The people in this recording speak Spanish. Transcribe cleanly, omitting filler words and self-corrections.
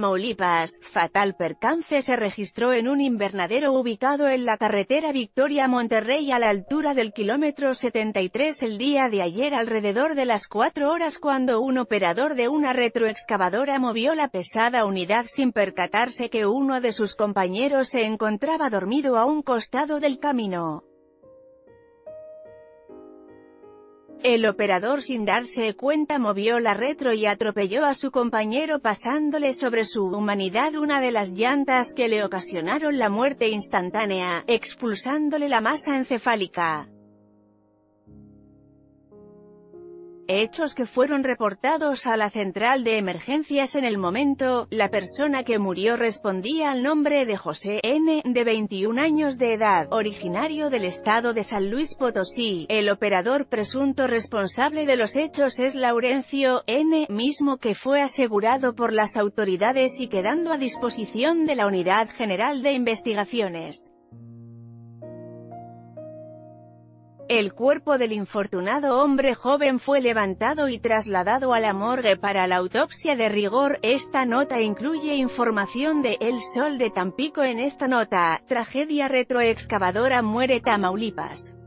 Tamaulipas, fatal percance se registró en un invernadero ubicado en la carretera Victoria-Monterrey a la altura del kilómetro 73 el día de ayer alrededor de las 4 horas cuando un operador de una retroexcavadora movió la pesada unidad sin percatarse que uno de sus compañeros se encontraba dormido a un costado del camino. El operador sin darse cuenta movió la retro y atropelló a su compañero pasándole sobre su humanidad una de las llantas que le ocasionaron la muerte instantánea, expulsándole la masa encefálica. Hechos que fueron reportados a la central de emergencias en el momento. La persona que murió respondía al nombre de José N., de 21 años de edad, originario del estado de San Luis Potosí. El operador presunto responsable de los hechos es Laurencio N., mismo que fue asegurado por las autoridades y quedando a disposición de la Unidad General de Investigaciones. El cuerpo del infortunado hombre joven fue levantado y trasladado a la morgue para la autopsia de rigor. Esta nota incluye información de El Sol de Tampico. En esta nota, tragedia retroexcavadora muere Tamaulipas.